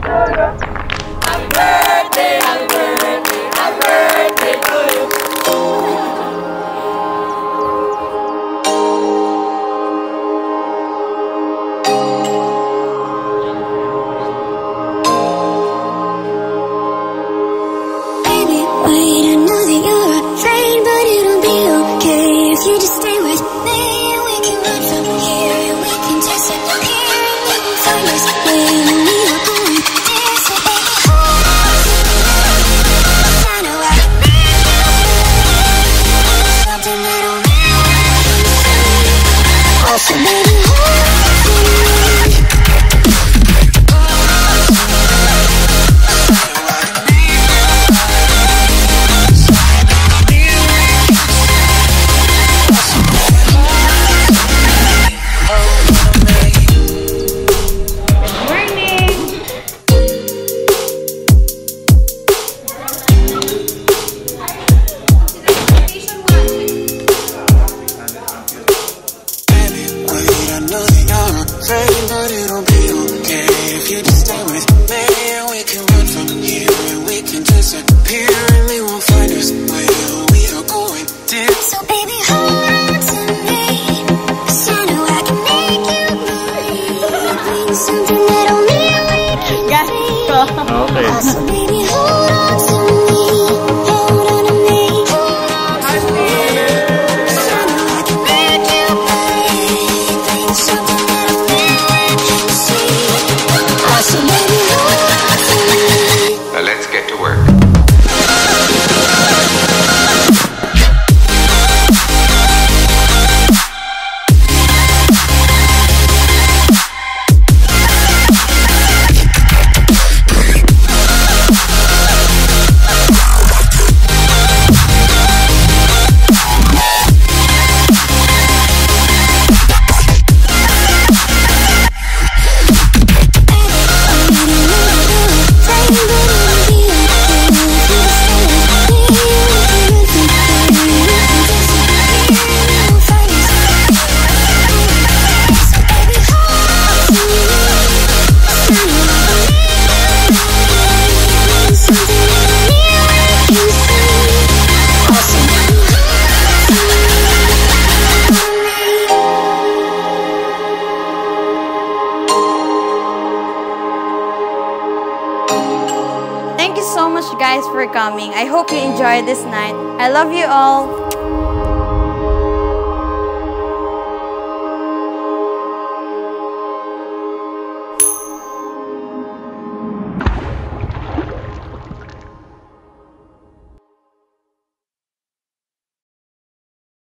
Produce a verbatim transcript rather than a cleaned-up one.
to you. Happy birthday, happy birthday, happy birthday to you. Baby, wait, I know that you're afraid, but it'll be okay if you just stay with me. We can run from here, we can just sit down here and we can find us when we were born. It's so big. I know I something I don't know. Also maybe so much guys for coming. I hope you enjoyed this night. I love you all.